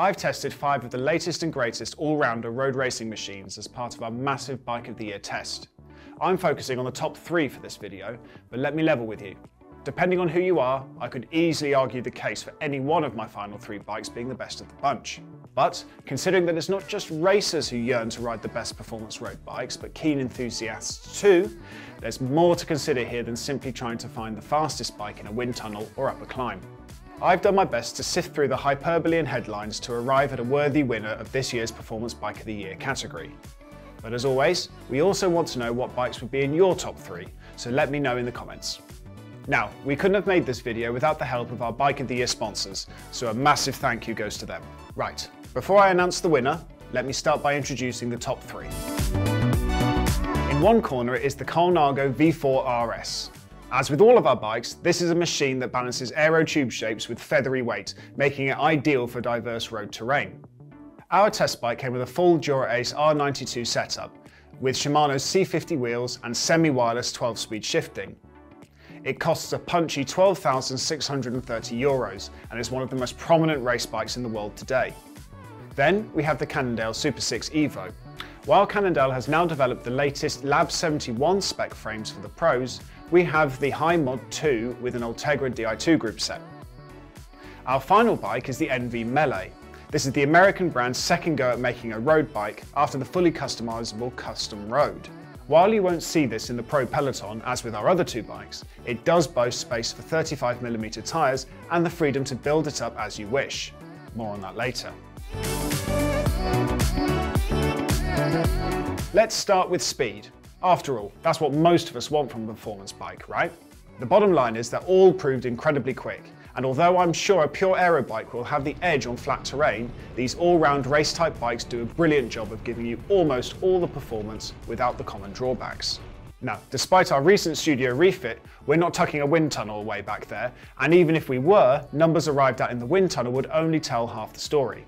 I've tested 5 of the latest and greatest all-rounder road racing machines as part of our massive Bike of the Year test. I'm focusing on the top 3 for this video, but let me level with you. Depending on who you are, I could easily argue the case for any one of my final 3 bikes being the best of the bunch. But considering that it's not just racers who yearn to ride the best performance road bikes, but keen enthusiasts too, there's more to consider here than simply trying to find the fastest bike in a wind tunnel or up a climb. I've done my best to sift through the hyperbole and headlines to arrive at a worthy winner of this year's Performance Bike of the Year category. But as always, we also want to know what bikes would be in your top 3, so let me know in the comments. Now, we couldn't have made this video without the help of our Bike of the Year sponsors, so a massive thank you goes to them. Right, before I announce the winner, let me start by introducing the top 3. In one corner is the Colnago V4 RS. As with all of our bikes, this is a machine that balances aero tube shapes with feathery weight, making it ideal for diverse road terrain. Our test bike came with a full Dura-Ace R92 setup, with Shimano's C50 wheels and semi-wireless 12-speed shifting. It costs a punchy €12,630 and is one of the most prominent race bikes in the world today. Then we have the Cannondale SuperSix Evo. While Cannondale has now developed the latest Lab71 spec frames for the pros, we have the High Mod 2 with an Ultegra Di2 group set. Our final bike is the ENVE Melee. This is the American brand's second go at making a road bike after the fully customizable Custom Road. While you won't see this in the Pro Peloton, as with our other 2 bikes, it does boast space for 35mm tyres and the freedom to build it up as you wish. More on that later. Let's start with speed. After all, that's what most of us want from a performance bike, right? The bottom line is that all proved incredibly quick, and although I'm sure a pure aero bike will have the edge on flat terrain, these all-round race-type bikes do a brilliant job of giving you almost all the performance without the common drawbacks. Now, despite our recent studio refit, we're not tucking a wind tunnel way back there, and even if we were, numbers arrived at in the wind tunnel would only tell half the story.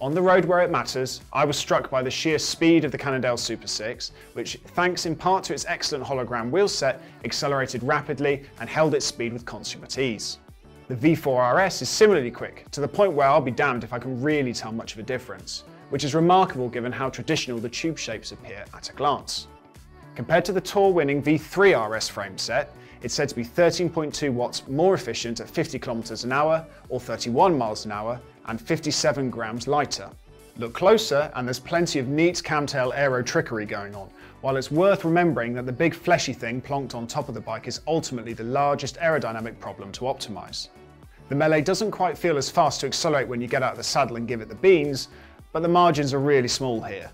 On the road where it matters, I was struck by the sheer speed of the Cannondale SuperSix, which, thanks in part to its excellent hologram wheelset, accelerated rapidly and held its speed with consummate ease. The V4 RS is similarly quick, to the point where I'll be damned if I can really tell much of a difference, which is remarkable given how traditional the tube shapes appear at a glance. Compared to the Tour-winning V3 RS frame set, it's said to be 13.2 watts more efficient at 50 km/h or 31 mph and 57 grams lighter. Look closer and there's plenty of neat camtail aero trickery going on, while it's worth remembering that the big fleshy thing plonked on top of the bike is ultimately the largest aerodynamic problem to optimise. The Melee doesn't quite feel as fast to accelerate when you get out of the saddle and give it the beans, but the margins are really small here.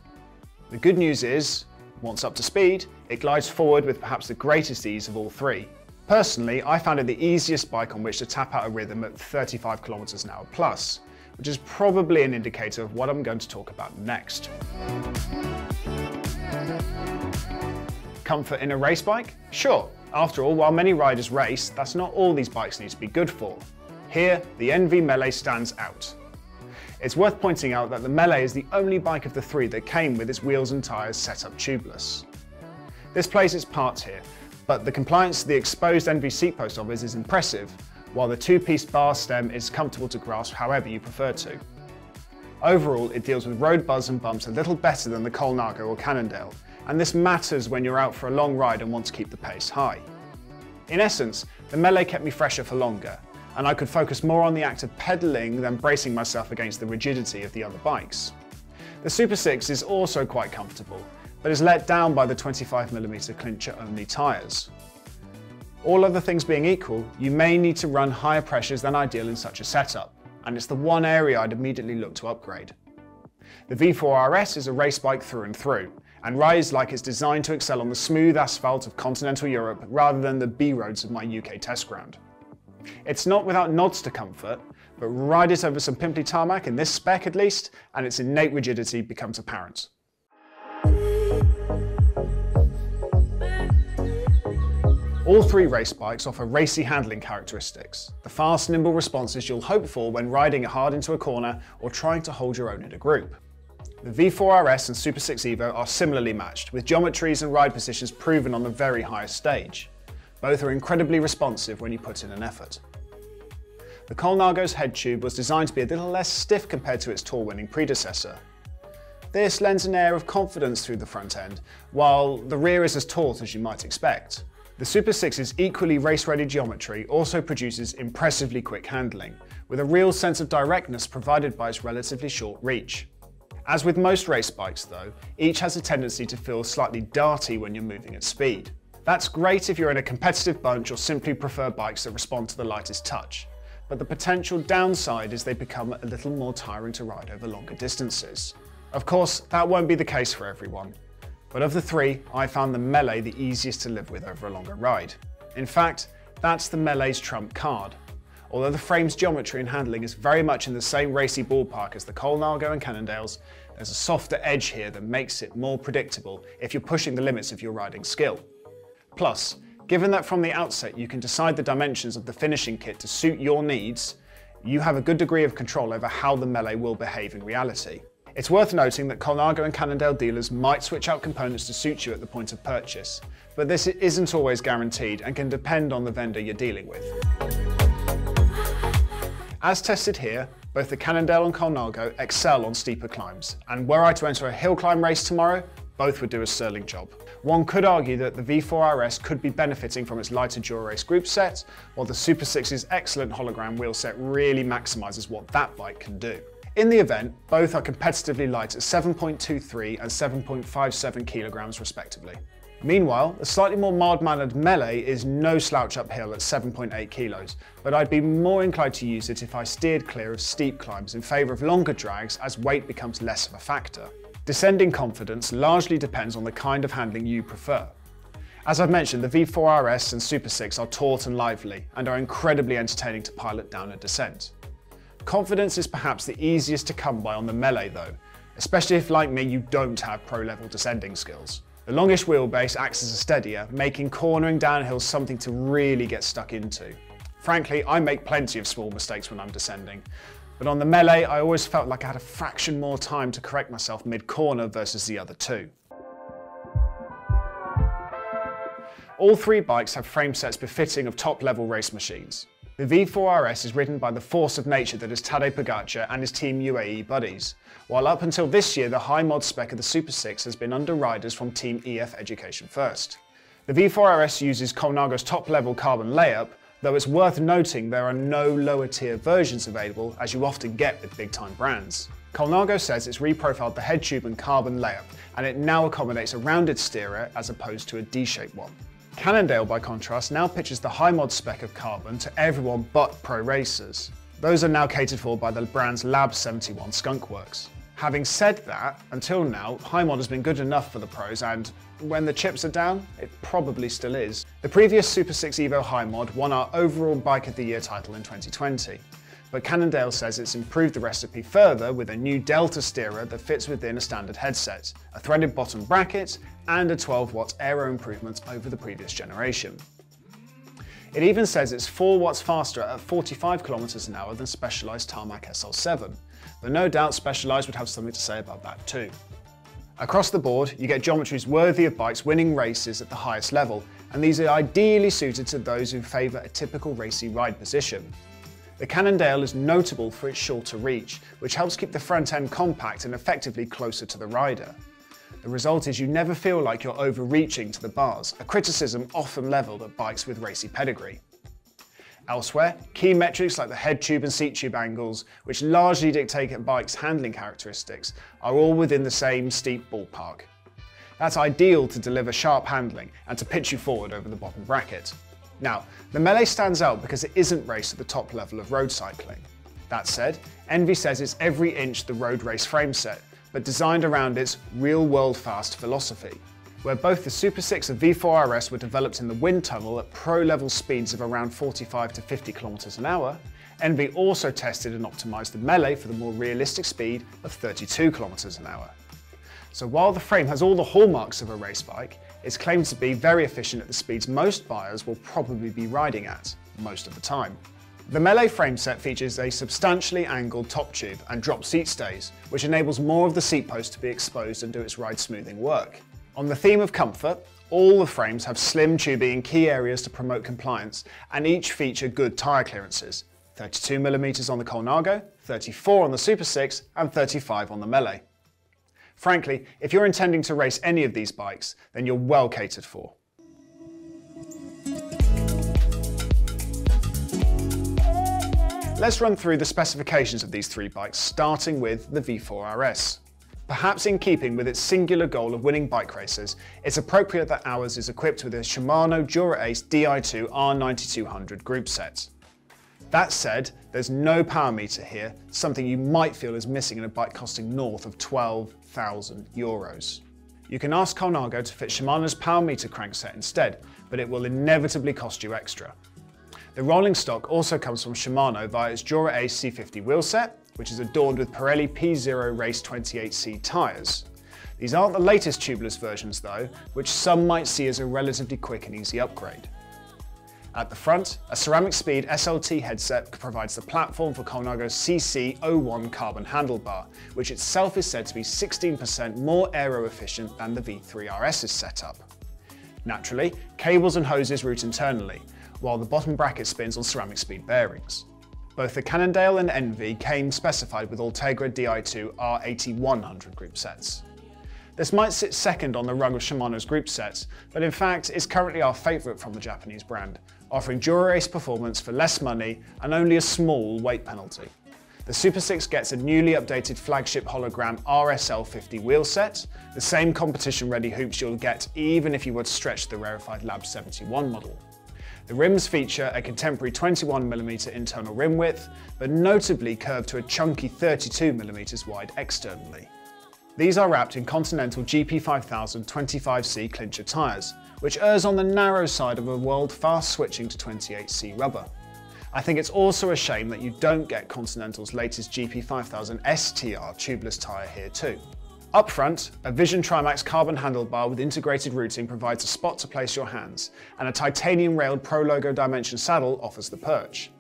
The good news is, once up to speed, it glides forward with perhaps the greatest ease of all 3. Personally, I found it the easiest bike on which to tap out a rhythm at 35 km/h plus, which is probably an indicator of what I'm going to talk about next. Comfort in a race bike? Sure, after all, while many riders race, that's not all these bikes need to be good for. Here, the ENVE Melee stands out. It's worth pointing out that the Melee is the only bike of the 3 that came with its wheels and tyres set up tubeless. This plays its part here, but the compliance to the exposed ENVE seatpost obvious is impressive, while the 2-piece bar stem is comfortable to grasp however you prefer to. Overall, it deals with road buzz and bumps a little better than the Colnago or Cannondale, and this matters when you're out for a long ride and want to keep the pace high. In essence, the Melee kept me fresher for longer, and I could focus more on the act of pedalling than bracing myself against the rigidity of the other bikes. The SuperSix is also quite comfortable, but is let down by the 25mm clincher-only tyres. All other things being equal, you may need to run higher pressures than ideal in such a setup, and it's the one area I'd immediately look to upgrade. The V4 RS is a race bike through, and rides like it's designed to excel on the smooth asphalt of continental Europe rather than the B roads of my UK test ground. It's not without nods to comfort, but ride it over some pimply tarmac, in this spec at least, and its innate rigidity becomes apparent. All 3 race bikes offer racy handling characteristics, the fast, nimble responses you'll hope for when riding hard into a corner or trying to hold your own in a group. The V4 RS and SuperSix Evo are similarly matched, with geometries and ride positions proven on the very highest stage. Both are incredibly responsive when you put in an effort. The Colnago's head tube was designed to be a little less stiff compared to its tour-winning predecessor. This lends an air of confidence through the front end, while the rear is as taut as you might expect. The SuperSix's equally race-ready geometry also produces impressively quick handling, with a real sense of directness provided by its relatively short reach. As with most race bikes though, each has a tendency to feel slightly darty when you're moving at speed. That's great if you're in a competitive bunch or simply prefer bikes that respond to the lightest touch, but the potential downside is they become a little more tiring to ride over longer distances. Of course, that won't be the case for everyone. But of the three, I found the Melee the easiest to live with over a longer ride. In fact, that's the Melee's trump card. Although the frame's geometry and handling is very much in the same racy ballpark as the Colnago and Cannondale's, there's a softer edge here that makes it more predictable if you're pushing the limits of your riding skill. Plus, given that from the outset you can decide the dimensions of the finishing kit to suit your needs, you have a good degree of control over how the Melee will behave in reality. It's worth noting that Colnago and Cannondale dealers might switch out components to suit you at the point of purchase, but this isn't always guaranteed and can depend on the vendor you're dealing with. As tested here, both the Cannondale and Colnago excel on steeper climbs, and were I to enter a hill climb race tomorrow, both would do a sterling job. One could argue that the V4 RS could be benefiting from its lighter Dura-Ace group set, while the SuperSix's excellent hologram wheel set really maximises what that bike can do. In the event, both are competitively light at 7.23 and 7.57 kilograms respectively. Meanwhile, the slightly more mild-mannered Melee is no slouch uphill at 7.8 kilos, but I'd be more inclined to use it if I steered clear of steep climbs in favour of longer drags as weight becomes less of a factor. Descending confidence largely depends on the kind of handling you prefer. As I've mentioned, the V4 RS and SuperSix are taut and lively, and are incredibly entertaining to pilot down a descent. Confidence is perhaps the easiest to come by on the Melee though, especially if, like me, you don't have pro-level descending skills. The longish wheelbase acts as a steadier, making cornering downhill something to really get stuck into. Frankly, I make plenty of small mistakes when I'm descending, but on the Melee I always felt like I had a fraction more time to correct myself mid-corner versus the other two. All three bikes have frame sets befitting of top-level race machines. The V4 RS is ridden by the force of nature that is Tadej Pogacar and his Team UAE buddies, while up until this year the high mod spec of the SuperSix has been under riders from Team EF Education First. The V4 RS uses Colnago's top-level carbon layup, though it's worth noting there are no lower-tier versions available, as you often get with big-time brands. Colnago says it's reprofiled the head tube and carbon layup, and it now accommodates a rounded steerer as opposed to a D-shaped one. Cannondale, by contrast, now pitches the high mod spec of carbon to everyone but pro racers. Those are now catered for by the brand's Lab71 Skunkworks. Having said that, until now, high mod has been good enough for the pros and, when the chips are down, it probably still is. The previous SuperSix Evo high mod won our overall Bike of the Year title in 2020, but Cannondale says it's improved the recipe further with a new Delta steerer that fits within a standard headset, a threaded bottom bracket, and a 12-watt aero improvement over the previous generation. It even says it's 4 watts faster at 45 kilometers an hour than Specialized Tarmac SL7, but no doubt Specialized would have something to say about that too. Across the board, you get geometries worthy of bikes winning races at the highest level, and these are ideally suited to those who favor a typical racy ride position. The Cannondale is notable for its shorter reach, which helps keep the front end compact and effectively closer to the rider. The result is you never feel like you're overreaching to the bars, a criticism often levelled at bikes with racy pedigree. Elsewhere, key metrics like the head tube and seat tube angles, which largely dictate a bike's handling characteristics, are all within the same steep ballpark. That's ideal to deliver sharp handling and to pitch you forward over the bottom bracket. Now, the Melee stands out because it isn't raced at the top level of road cycling. That said, ENVE says it's every inch the road race frame set, but designed around its real-world fast philosophy, where both the SuperSix and V4 RS were developed in the wind tunnel at pro-level speeds of around 45 to 50 kilometers an hour, ENVE also tested and optimized the Melee for the more realistic speed of 32 kilometers an hour. So while the frame has all the hallmarks of a race bike, it's claimed to be very efficient at the speeds most buyers will probably be riding at, most of the time. The Melee frame set features a substantially angled top tube and drop seat stays, which enables more of the seat post to be exposed and do its ride smoothing work. On the theme of comfort, all the frames have slim tubing in key areas to promote compliance, and each feature good tyre clearances, 32mm on the Colnago, 34 on the Super 6, and 35 on the Melee. Frankly, if you're intending to race any of these bikes, then you're well catered for. Let's run through the specifications of these three bikes, starting with the V4 RS. Perhaps in keeping with its singular goal of winning bike races, it's appropriate that ours is equipped with a Shimano Dura-Ace Di2 R9200 group set. That said, there's no power meter here, something you might feel is missing in a bike costing north of €12,000. You can ask Colnago to fit Shimano's power meter crankset instead, but it will inevitably cost you extra. The rolling stock also comes from Shimano via its Dura-Ace C50 wheel set, which is adorned with Pirelli P Zero Race 28C tyres. These aren't the latest tubeless versions though, which some might see as a relatively quick and easy upgrade. At the front, a CeramicSpeed SLT headset provides the platform for Colnago's CC01 carbon handlebar, which itself is said to be 16% more aero efficient than the V3 RS's setup. Naturally, cables and hoses route internally, while the bottom bracket spins on CeramicSpeed bearings. Both the Cannondale and ENVE came specified with Ultegra Di2 R8100 group sets. This might sit second on the rung of Shimano's group sets, but in fact is currently our favourite from the Japanese brand, offering Dura-Ace performance for less money and only a small weight penalty. The Super 6 gets a newly updated flagship hologram RSL50 wheel set, the same competition-ready hoops you'll get even if you were to stretch the rarefied Lab71 model. The rims feature a contemporary 21mm internal rim width, but notably curved to a chunky 32mm wide externally. These are wrapped in Continental GP5000 25C clincher tyres, which errs on the narrow side of a world fast switching to 28C rubber. I think it's also a shame that you don't get Continental's latest GP5000 STR tubeless tyre here too. Up front, a Vision Trimax carbon handlebar with integrated routing provides a spot to place your hands, and a titanium-railed Prologo Dimension saddle offers the perch.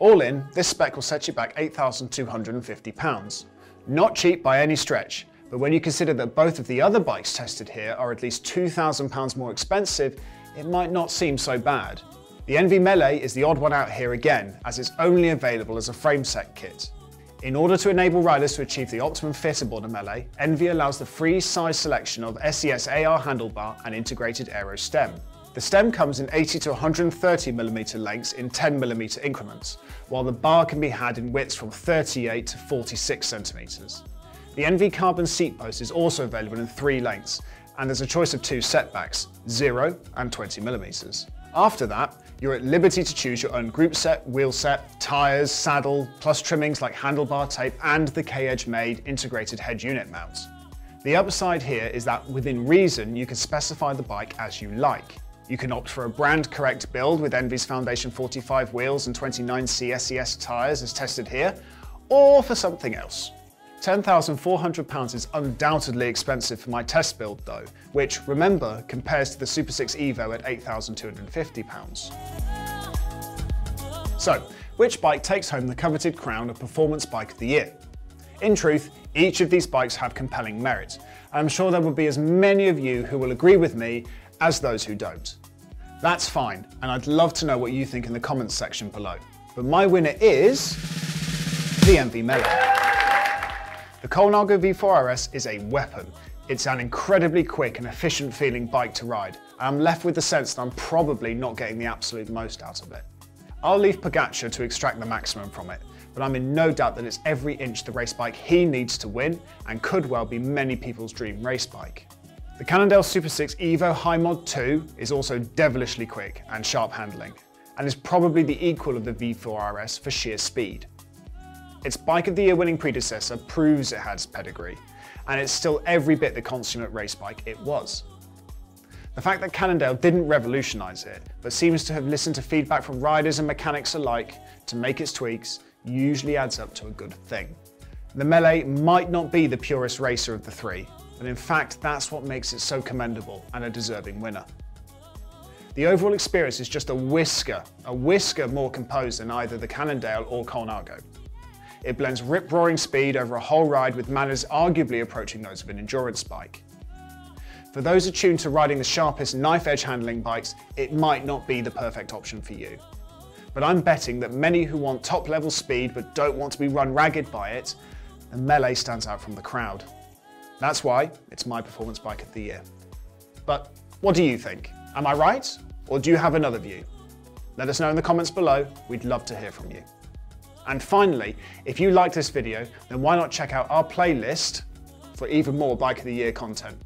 All in, this spec will set you back £8,250. Not cheap by any stretch, but when you consider that both of the other bikes tested here are at least £2,000 more expensive, it might not seem so bad. The ENVE Melee is the odd one out here again, as it's only available as a frameset kit. In order to enable riders to achieve the optimum fit aboard a Melee, ENVE allows the free size selection of SES AR handlebar and integrated aero stem. The stem comes in 80 to 130mm lengths in 10mm increments, while the bar can be had in widths from 38 to 46cm. The ENVE carbon seat post is also available in three lengths, and there's a choice of two setbacks, 0 and 20mm. After that, you're at liberty to choose your own group set, wheel set, tyres, saddle, plus trimmings like handlebar tape and the K-Edge made integrated head unit mount. The upside here is that within reason you can specify the bike as you like. You can opt for a brand correct build with ENVE's Foundation 45 wheels and 29C SES tyres as tested here, or for something else. £10,400 is undoubtedly expensive for my test build though, which, remember, compares to the Super 6 Evo at £8,250. So, which bike takes home the coveted crown of Performance Bike of the Year? In truth, each of these bikes have compelling merit, and I'm sure there will be as many of you who will agree with me as those who don't. That's fine, and I'd love to know what you think in the comments section below. But my winner is the ENVE Melee. The Colnago V4 RS is a weapon. It's an incredibly quick and efficient feeling bike to ride, and I'm left with the sense that I'm probably not getting the absolute most out of it. I'll leave Pogacar to extract the maximum from it, but I'm in no doubt that it's every inch the race bike he needs to win, and could well be many people's dream race bike. The Cannondale Super 6 Evo High Mod 2 is also devilishly quick and sharp handling, and is probably the equal of the V4 RS for sheer speed. Its Bike of the Year winning predecessor proves it has pedigree, and it's still every bit the consummate race bike it was. The fact that Cannondale didn't revolutionise it, but seems to have listened to feedback from riders and mechanics alike to make its tweaks, usually adds up to a good thing. The Melee might not be the purest racer of the three, but in fact that's what makes it so commendable and a deserving winner. The overall experience is just a whisker more composed than either the Cannondale or Colnago. It blends rip-roaring speed over a whole ride with manners arguably approaching those of an endurance bike. For those attuned to riding the sharpest knife-edge handling bikes, it might not be the perfect option for you. but I'm betting that many who want top-level speed but don't want to be run ragged by it, the Melee stands out from the crowd. That's why it's my performance bike of the year. But what do you think? Am I right? Or do you have another view? Let us know in the comments below, we'd love to hear from you. And finally, if you liked this video, then why not check out our playlist for even more Bike of the Year content.